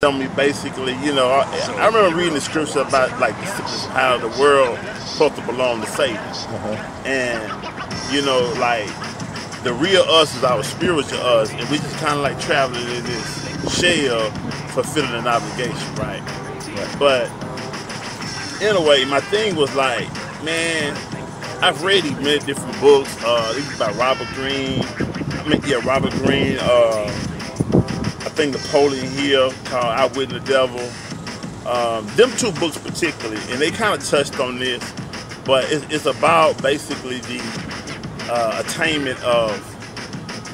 Tell me basically, you know, I remember reading the scripture about like how the world supposed to belong to Satan, and you know, like the real us is our spiritual us, and we just kind of like traveling in this shell, fulfilling an obligation, right? But anyway, my thing was like, man, I've read many different books. These about Robert Greene. I mean, yeah, Robert Greene. I think Napoleon Hill, called Outwitting the Devil. Them two books particularly, and they kind of touched on this, but it's about basically the attainment of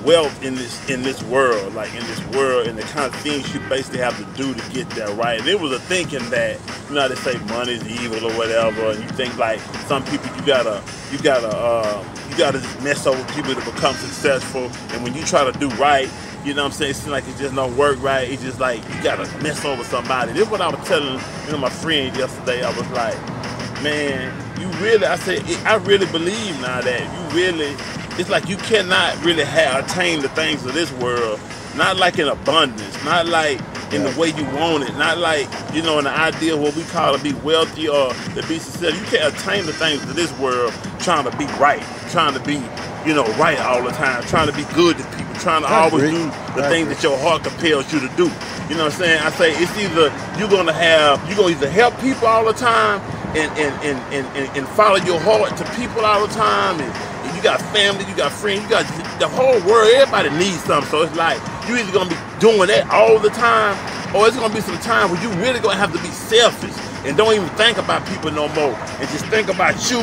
wealth in this world, like in this world, and the kind of things you basically have to do to get there, right? And it was a thinking that, you know how they say money's evil or whatever, and you think like some people you gotta just mess up with people to become successful, and when you try to do right, you know what I'm saying, it seems like it just don't work right. It's just like you gotta mess over somebody. This is what I was telling, you know, my friend yesterday. I was like, man, you really, I said, I really believe now that you really, it's like you cannot really have attained the things of this world, not like in abundance, not like in the way you want it, not like, you know, in the idea of what we call to be wealthy or to be successful. You can't attain the things of this world trying to be right, trying to be, you know, right all the time, trying to be good to people, trying to always do the thing that your heart compels you to do. You know what I'm saying? I say it's either you're gonna either help people all the time and follow your heart to people all the time, and you got family, you got friends, you got the whole world, everybody needs something. So it's like you either gonna be doing that all the time, or it's gonna be some time where you really gonna have to be selfish and don't even think about people no more, and just think about you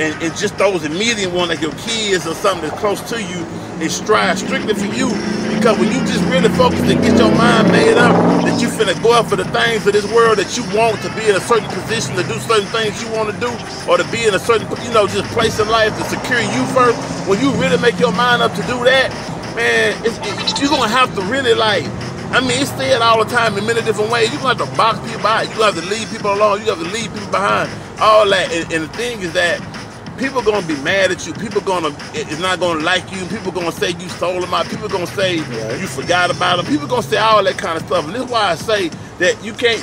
and just those immediate ones like your kids or something that's close to you, and strive strictly for you. Because when you just really focus and get your mind made up that you finna go out for the things of this world that you want, to be in a certain position, to do certain things you want to do, or to be in a certain, you know, just place in life to secure you first, when you really make your mind up to do that, man, you're gonna have to really, like, I mean, it's said all the time in many different ways. You're gonna have to box people out, you're gonna have to leave people alone, you're gonna have to leave people behind, all that. And the thing is that people gonna be mad at you. People gonna, it's not gonna like you. People gonna say you stole them out. People gonna say you forgot about them. People gonna say all that kind of stuff. And this is why I say that you can't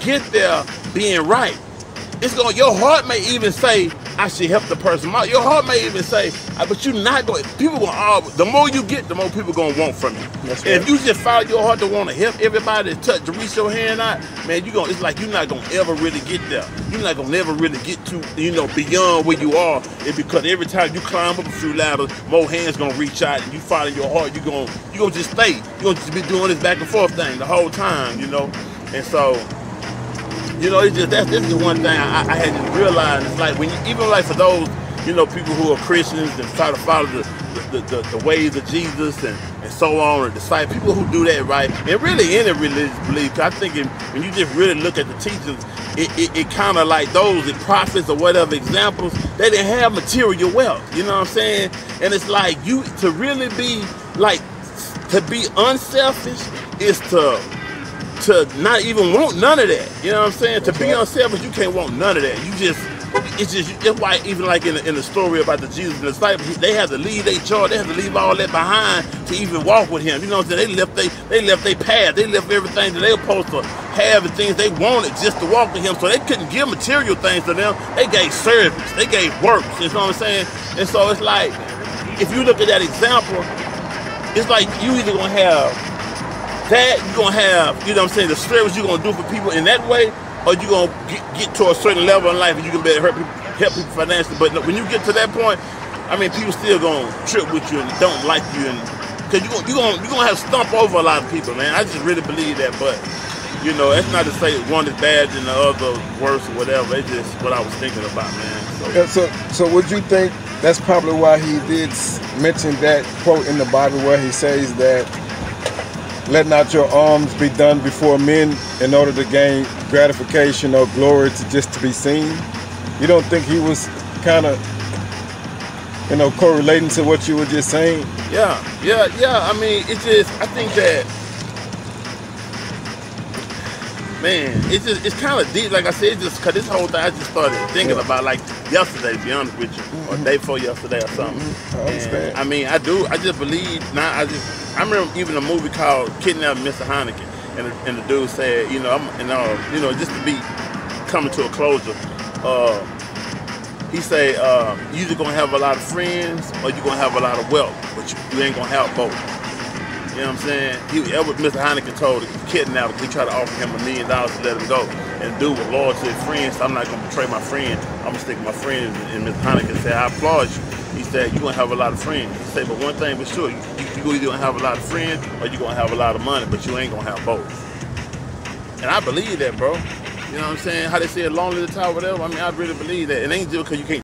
get there being right. It's gonna, your heart may even say, I should help the person out. Your heart may even say, but you're not going, people gonna always, the more you get, the more people gonna want from you. That's right. And if you just follow your heart to wanna help everybody, to reach your hand out, man, you gonna, it's like you're not gonna ever really get there. You're not gonna never really get to, you know, beyond where you are. It's because every time you climb up a few ladders, more hands gonna reach out, and you follow your heart, you gonna just stay. You're gonna just be doing this back and forth thing the whole time, you know? And so, you know, it's just, this is one thing I had to realize. It's like when you, even like for those, you know, people who are Christians and try to follow the ways of Jesus and so on, or disciples, people who do that, right? And really any religious belief, I think when you just really look at the teachings, it kind of like those prophets or whatever examples, they didn't have material wealth, you know what I'm saying? And it's like you, to really be, like, to be unselfish is to not even want none of that, you know what I'm saying? To be unselfish, you can't want none of that. You just, it's just, that's why even like in the story about the Jesus and the disciples, they had to leave their charge, they had to leave all that behind to even walk with him. You know what I'm saying? They left their path, they left everything that they were supposed to have and things they wanted just to walk with him. So they couldn't give material things to them. They gave service, they gave works, you know what I'm saying? And so it's like, if you look at that example, it's like you either gonna have that, you're going to have, you know what I'm saying, the service you're going to do for people in that way, or you're going to get to a certain level in life and you can better help people financially. But when you get to that point, I mean, people still going to trip with you and don't like you, and because you're going to have to stump over a lot of people, man. I just really believe that. But, you know, that's not to say one is bad and the other worse or whatever. It's just what I was thinking about, man. So, yeah, so would you think that's probably why he did mention that quote in the Bible where he says that, let not your alms be done before men in order to gain gratification or glory to just to be seen? You don't think he was kind of, you know, correlating to what you were just saying? Yeah. I mean, it's just, I think that, man, it's just, it's kind of deep. Like I said, it's just, because this whole thing I just started thinking about, like, yesterday, to be honest with you, or day before yesterday or something. I understand. I mean, I just believe, I remember even a movie called Kidnapping Mr. Heineken. and the dude said, you know, just to be coming to a closure, he said, you either gonna have a lot of friends or you gonna have a lot of wealth, but you ain't gonna have both. You know what I'm saying? Mr. Heineken told the kidnapper, he tried to offer him $1 million to let him go, and the dude was loyal to his friends. So I'm not gonna betray my friend. I'm gonna stick with my friends. And Mr. Heineken said, I applaud you. He said, you're gonna have a lot of friends. He said, but one thing for sure, you either gonna have a lot of friends or you're gonna have a lot of money, but you ain't gonna have both. And I believe that, bro. You know what I'm saying? How they say lonely the tower, whatever. I mean, I really believe that. It ain't just because you can't